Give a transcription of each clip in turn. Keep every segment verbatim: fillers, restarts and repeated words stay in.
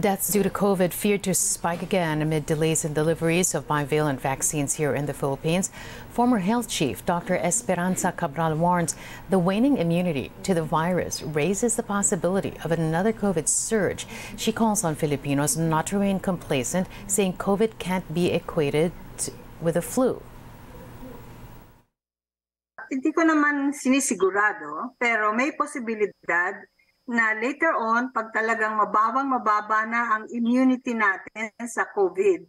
Deaths due to COVID feared to spike again amid delays in deliveries of bivalent vaccines here in the Philippines. Former health chief Doctor Esperanza Cabral warns the waning immunity to the virus raises the possibility of another COVID surge. She calls on Filipinos not to remain complacent, saying COVID can't be equated with a flu. Hindi ko naman sinisigurado, pero may posibilidad na later on, pag talagang mababang mababa na ang immunity natin sa COVID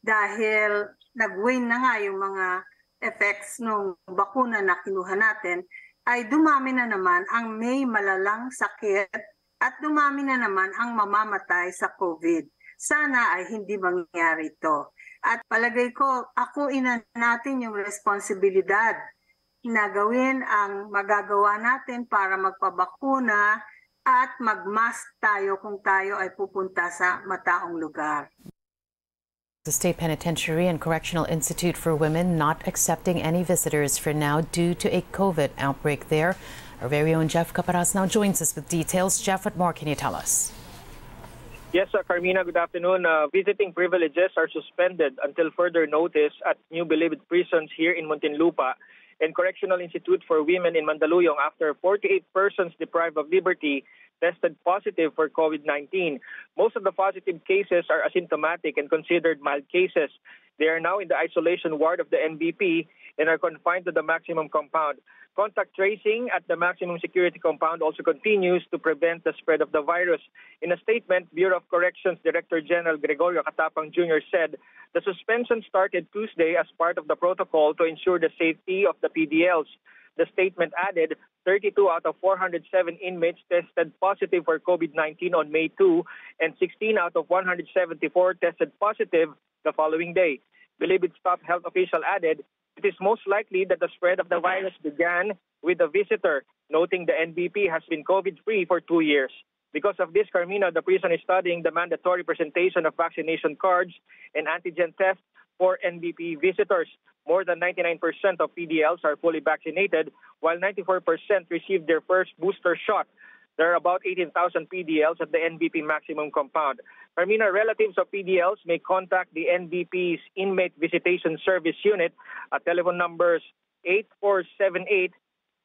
dahil nag-wane na nga yung mga effects ng bakuna na kinuha natin, ay dumami na naman ang may malalang sakit at dumami na naman ang mamamatay sa COVID. Sana ay hindi mangyari ito. At palagay ko, akuin na natin yung responsibilidad na gawin ang magagawa natin para magpabakuna at mag-mask tayo kung tayo ay pupunta sa mataong lugar. The State Penitentiary and Correctional Institute for Women not accepting any visitors for now due to a COVID outbreak there. Our very own Jeff Caparas now joins us with details. Jeff, what more can you tell us? Yes, uh, Carmina, good afternoon. Uh, visiting privileges are suspended until further notice at New Bilibid prisons here in Muntinlupa and Correctional Institute for Women in Mandaluyong after forty-eight persons deprived of liberty tested positive for COVID nineteen. Most of the positive cases are asymptomatic and considered mild cases. They are now in the isolation ward of the N B P and are confined to the maximum compound. Contact tracing at the maximum security compound also continues to prevent the spread of the virus. In a statement, Bureau of Corrections Director General Gregorio Katapang Junior said the suspension started Tuesday as part of the protocol to ensure the safety of the P D Ls. The statement added thirty-two out of four hundred seven inmates tested positive for COVID nineteen on May second and sixteen out of one hundred seventy-four tested positive the following day. Bilibid staff health official added it is most likely that the spread of the virus began with a visitor, noting the N B P has been COVID-free for two years. Because of this, Carmina, the prison is studying the mandatory presentation of vaccination cards and antigen tests for N B P visitors. More than ninety-nine percent of P D Ls are fully vaccinated, while ninety-four percent received their first booster shot. There are about eighteen thousand P D Ls at the N B P maximum compound. Carmina, relatives of P D Ls may contact the N B P's Inmate Visitation Service Unit at telephone numbers eight four seven eight,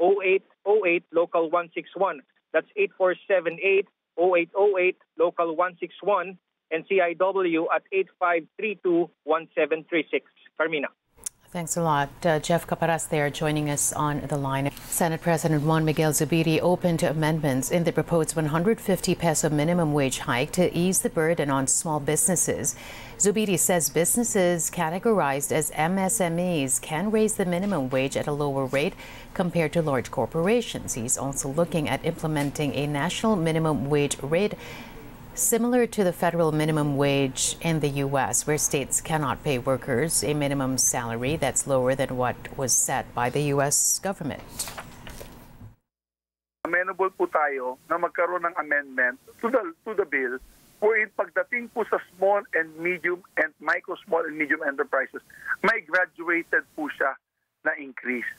zero eight zero eight, local one six one. That's eight four seven eight, zero eight zero eight, local one six one, and C I W at eight five three two, one seven three six. Carmina. Thanks a lot. Uh, Jeff Caparas there joining us on the line. Senate President Juan Miguel Zubiri opened to amendments in the proposed one hundred fifty peso minimum wage hike to ease the burden on small businesses. Zubiri says businesses categorized as M S M Es can raise the minimum wage at a lower rate compared to large corporations. He's also looking at implementing a national minimum wage rate similar to the federal minimum wage in the U S, where states cannot pay workers a minimum salary that's lower than what was set by the U S government. Amenable po tayo na magkaroon ng amendment to the, to the bill wherein pagdating po sa small and medium and micro, small and medium enterprises, may graduated po siya na increase.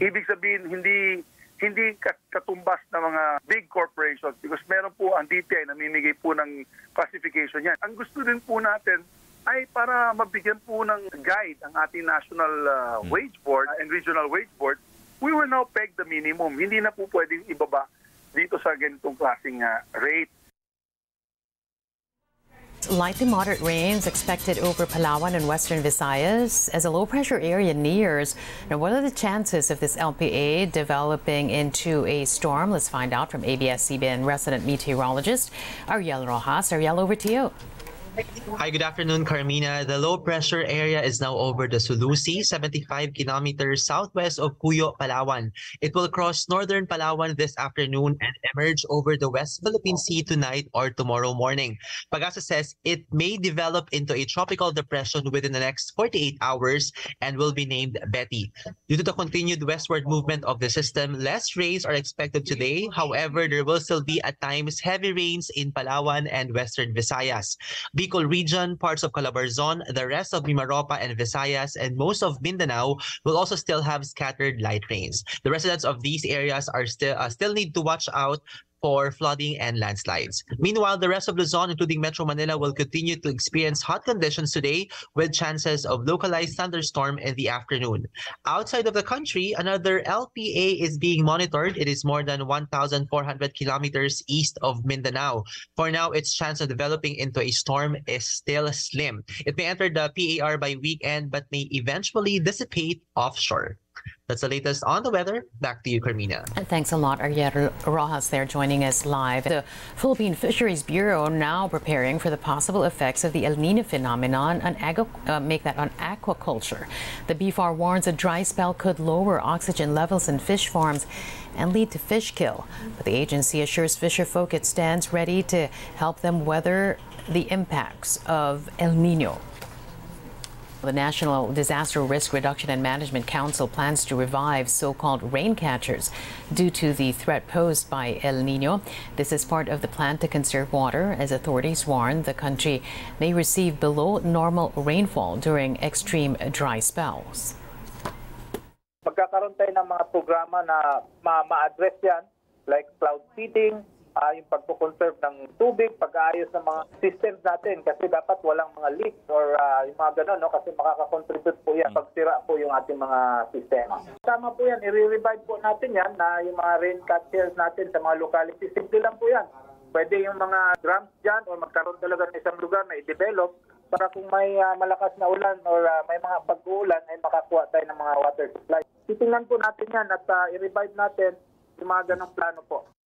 Ibig sabihin, hindi... hindi katumbas ng mga big corporations because meron po ang D T I na namimigay po ng classification yan. Ang gusto din po natin ay para mabigyan po ng guide ang ating National uh, Wage Board and Regional Wage Board, we will now peg the minimum. Hindi na po pwedeng ibaba dito sa ganitong klaseng uh, rate. Light to moderate rains expected over Palawan and western Visayas as a low-pressure area nears. Now, what are the chances of this L P A developing into a storm? Let's find out from A B S C B N resident meteorologist Ariel Rojas. Ariel, over to you. Hi, good afternoon, Carmina. The low-pressure area is now over the Sulu Sea, seventy-five kilometers southwest of Cuyo, Palawan. It will cross northern Palawan this afternoon and emerge over the West Philippine Sea tonight or tomorrow morning. Pagasa says it may develop into a tropical depression within the next forty-eight hours and will be named Betty. Due to the continued westward movement of the system, less rains are expected today. However, there will still be at times heavy rains in Palawan and western Visayas. Bicol region, parts of Calabarzon, the rest of Mimaropa and Visayas, and most of Mindanao will also still have scattered light rains. The residents of these areas are still uh, still need to watch out for flooding and landslides. Meanwhile, the rest of Luzon, including Metro Manila, will continue to experience hot conditions today with chances of localized thunderstorm in the afternoon. Outside of the country, another L P A is being monitored. It is more than one thousand four hundred kilometers east of Mindanao. For now, its chance of developing into a storm is still slim. It may enter the P A R by weekend but may eventually dissipate offshore. That's the latest on the weather. Back to you, Carmina. And thanks a lot, Ariel Rojas, there joining us live. The Philippine Fisheries Bureau now preparing for the possible effects of the El Niño phenomenon on agri uh, make that on aquaculture. The B F A R warns a dry spell could lower oxygen levels in fish farms and lead to fish kill. But the agency assures fisher folk it stands ready to help them weather the impacts of El Niño. The National Disaster Risk Reduction and Management Council plans to revive so-called rain catchers due to the threat posed by El Niño. This is part of the plan to conserve water, as authorities warn the country may receive below normal rainfall during extreme dry spells. Pagkakaroon tayo ng mga programa na ma-address yan, like cloud seeding, Uh, yung pagpo-conserve ng tubig, pag-aayos ng mga systems natin kasi dapat walang mga leaks or uh, yung mga gano'n, no? Kasi makaka-contribute po yan pag sira po yung ating mga sistema. Tama po yan, i-revive po natin yan na yung mga rain catchers natin sa mga localities. Simple lang po yan. Pwede yung mga drums dyan o magkaroon talaga ng isang lugar na i-develop para kung may uh, malakas na ulan or uh, may mga pag-uulan ay makakuha tayo ng mga water supply. Titingnan po natin yan at uh, i-revive natin yung mga ganong plano po.